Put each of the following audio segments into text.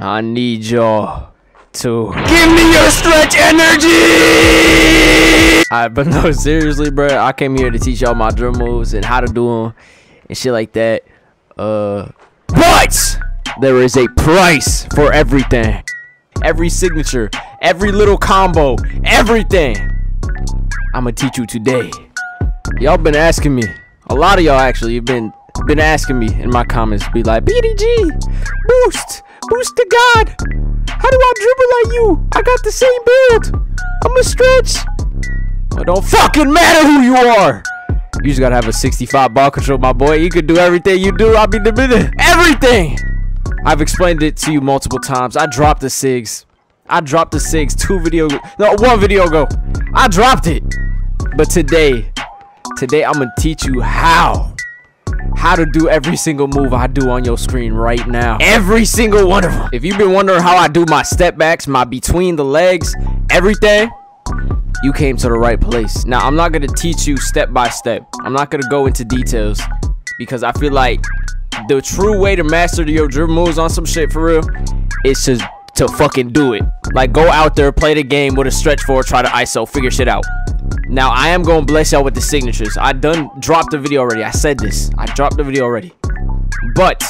I need y'all to give me your stretch energy. Alright, but no, seriously, bro, I came here to teach y'all my drum moves and how to do them and shit like that. But there is a price for everything. Every signature, every little combo, everything. I'ma teach you today. Y'all been asking me. A lot of y'all actually have been asking me in my comments, be like, BDG, boost to God. How do I dribble like you? I got the same build. I'ma stretch. It don't fucking matter who you are. You just gotta have a 65 ball control, my boy. You could do everything you do. I'll be diminished. Everything. I've explained it to you multiple times. I dropped the SIGs. I dropped the SIGs one video ago. I dropped it. But today I'm gonna teach you how to do every single move I do on your screen right now. Every single one of them. If you've been wondering how I do my step backs, my between the legs, everything, you came to the right place. Now, I'm not gonna teach you step by step. I'm not gonna go into details because I feel like the true way to master your dribble moves on some shit for real is just to fucking do it. Like, go out there, play the game with a stretch forward, try to ISO, figure shit out. Now, I am going to bless y'all with the signatures. I done dropped the video already. I said this. I dropped the video already. But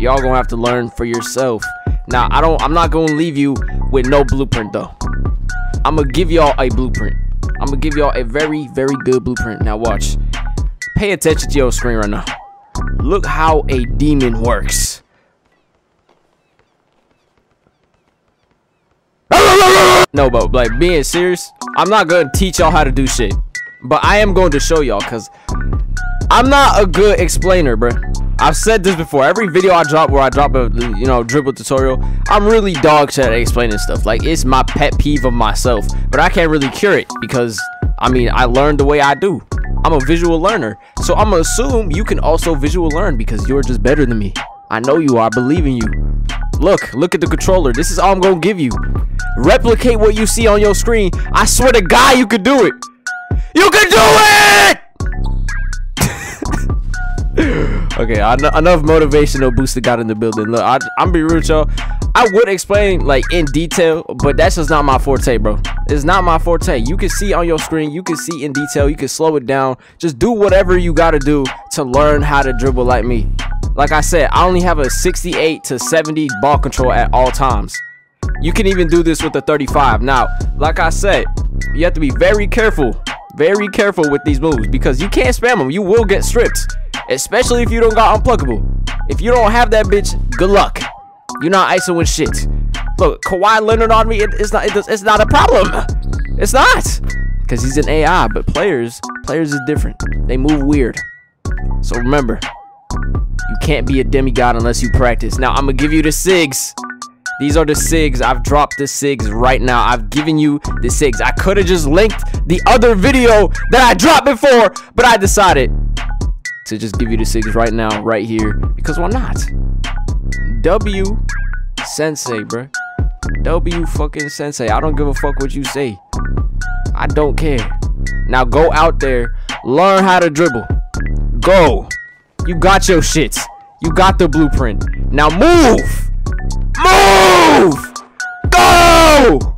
y'all going to have to learn for yourself. Now, I'm not going to leave you with no blueprint, though. I'm going to give y'all a blueprint. I'm going to give y'all a very, very good blueprint. Now, watch. Pay attention to your screen right now. Look how a demon works. No, but like, being serious, I'm not gonna teach y'all how to do shit, but I am going to show y'all, because I'm not a good explainer, bro. I've said this before. Every video I drop where I drop a, you know, dribble tutorial, I'm really dog shit at explaining stuff. Like, it's my pet peeve of myself, but I can't really cure it because, I mean, I learned the way I do. I'm a visual learner, so I'm gonna assume you can also visual learn because you're just better than me. I know you are. I believe in you. Look at the controller. This is all I'm gonna give you. Replicate what you see on your screen. I swear to God, you could do it. You could do it. Okay, enough motivational booster got in the building. Look, I'm be real with y'all. I would explain like in detail, but that's just not my forte, bro. It's not my forte. You can see on your screen. You can see in detail. You can slow it down. Just do whatever you gotta do to learn how to dribble like me. Like I said, I only have a 68 to 70 ball control at all times. You can even do this with a 35. Now, like I said, you have to be very careful with these moves because you can't spam them. You will get stripped, especially if you don't got unpluckable. If you don't have that bitch, good luck. You're not ISOing shit. Look, Kawhi Leonard on me, it's not a problem. It's not, because he's an AI, but players is different. They move weird. So remember, you can't be a demigod unless you practice. Now, I'm going to give you the SIGs. These are the SIGs. I've dropped the SIGs right now. I've given you the SIGs. I could have just linked the other video that I dropped before, but I decided to just give you the SIGs right now, right here, because why not? W Sensei, bruh. W fucking Sensei. I don't give a fuck what you say. I don't care. Now, go out there. Learn how to dribble. Go. You got your shits. You got the blueprint. Now move. Move. Go.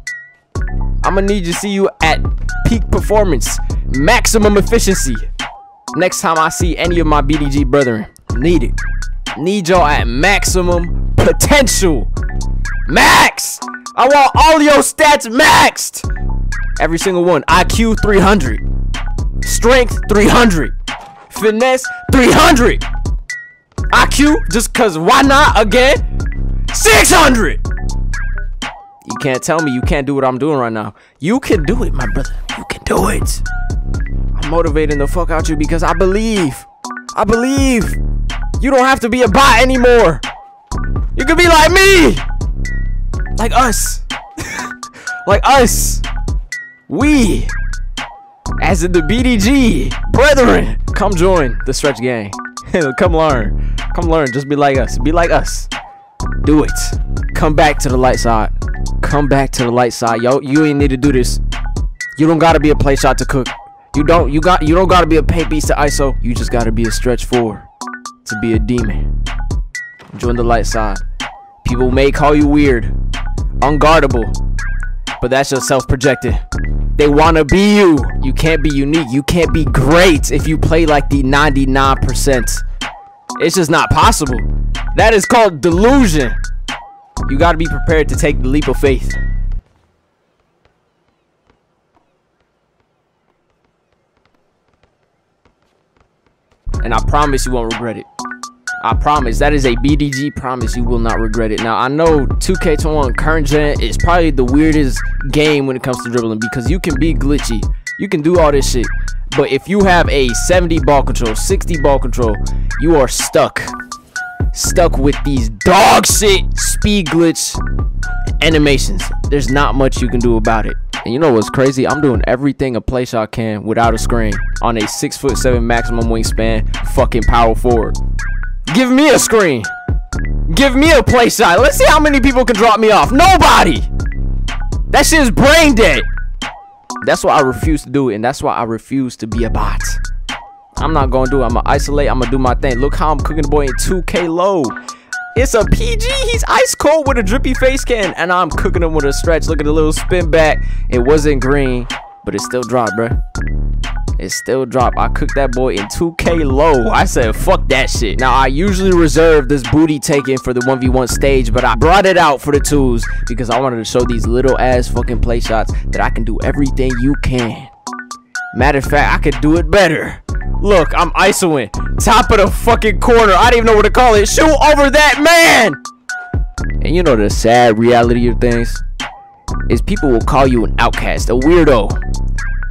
I'm going to need to see you at peak performance. Maximum efficiency. Next time I see any of my BDG brethren. Need it. Need y'all at maximum potential. Max. I want all your stats maxed. Every single one. IQ 300. Strength 300. Finesse 300. IQ, just cause why not, again, 600. You can't tell me you can't do what I'm doing right now. You can do it, my brother. You can do it. I'm motivating the fuck out you because I believe. I believe. You don't have to be a bot anymore. You can be like me. Like us. Like us. We. As in the BDG brethren, come join the stretch gang. Come learn. Come learn. Just be like us. Be like us. Do it. Come back to the light side. Come back to the light side. Yo, you ain't need to do this. You don't gotta be a play shot to cook. You don't gotta be a paint beast to ISO. You just gotta be a stretch forward to be a demon. Join the light side. People may call you weird, unguardable, but that's your self-projected. They wanna be you. You can't be unique. You can't be great if you play like the 99%. It's just not possible. That is called delusion. You gotta be prepared to take the leap of faith. And I promise you won't regret it. I promise. That is a BDG promise. You will not regret it. Now, I know 2K21 current gen is probably the weirdest game when it comes to dribbling, because you can be glitchy. You can do all this shit. But if you have a 70 ball control, 60 ball control, you are stuck. Stuck with these dog shit speed glitch animations. There's not much you can do about it. And you know what's crazy? I'm doing everything a play shot can without a screen on a 6'7" maximum wingspan fucking power forward. Give me a screen. Give me a play shot. Let's see how many people can drop me off. Nobody. That shit is brain dead. That's why I refuse to do it, and that's why I refuse to be a bot. I'm not gonna do it. I'm gonna isolate. I'm gonna do my thing. Look how I'm cooking the boy in 2K low. It's a PG. He's ice cold with a drippy face can, and I'm cooking him with a stretch. Look at the little spin back. It wasn't green, but it still dropped, bro. It still dropped. I cooked that boy in 2K low. I said, fuck that shit. Now, I usually reserve this booty taking for the 1v1 stage, but I brought it out for the twos because I wanted to show these little ass fucking play shots that I can do everything you can. Matter of fact, I could do it better. Look, I'm ISOing. Top of the fucking corner. I didn't even know what to call it. Shoot over that man. And you know the sad reality of things is people will call you an outcast, a weirdo,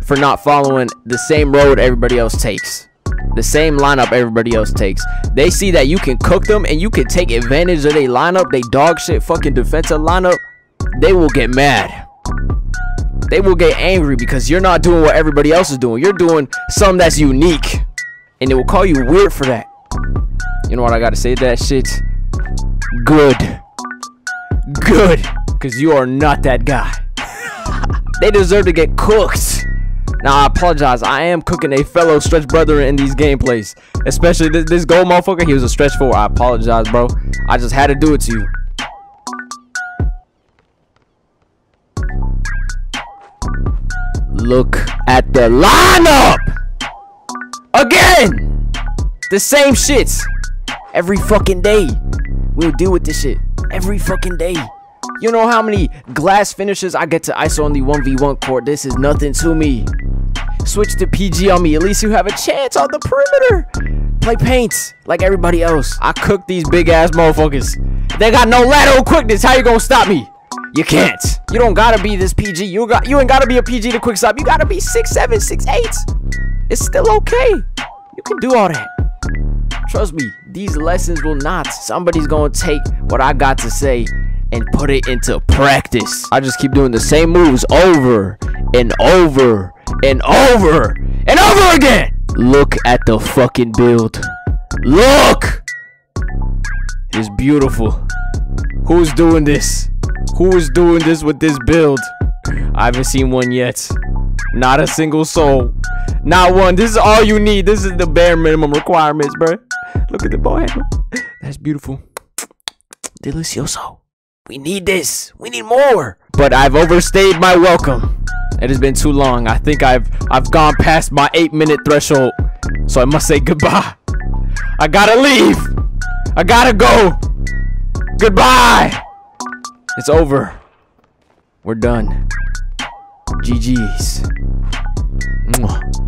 for not following the same road everybody else takes, the same lineup everybody else takes. They see that you can cook them and you can take advantage of their lineup, they dog shit fucking defensive lineup. They will get mad. They will get angry because you're not doing what everybody else is doing. You're doing something that's unique, and they will call you weird for that. You know what I gotta say? That shit's good. Good. Because you are not that guy. They deserve to get cooked. Now, I apologize. I am cooking a fellow stretch brother in these gameplays. Especially this gold motherfucker. He was a stretch four. I apologize, bro. I just had to do it to you. Look at the lineup! Again! The same shit. Every fucking day. We'll deal with this shit. Every fucking day. You know how many glass finishes I get to ISO on the 1v1 court? This is nothing to me. Switch to PG on me. At least you have a chance on the perimeter. Play paint like everybody else. I cook these big ass motherfuckers. They got no lateral quickness. How you gonna stop me? You can't. You don't gotta be this PG. You ain't gotta be a PG to quick stop. You gotta be 6'7", 6'8". It's still okay. You can do all that. Trust me, these lessons will not. Somebody's gonna take what I got to say and put it into practice. I just keep doing the same moves over and over and over and over again. Look at the fucking build. Look! It's beautiful. Who's doing this? Who is doing this with this build? I haven't seen one yet. Not a single soul. Not one. This is all you need. This is the bare minimum requirements, bro. Look at the ball handle. That's beautiful. Delicioso. We need this. We need more. But I've overstayed my welcome. It has been too long. I think I've gone past my 8-minute threshold. So I must say goodbye. I gotta leave. I gotta go. Goodbye. It's over. We're done. GG's. Mwah.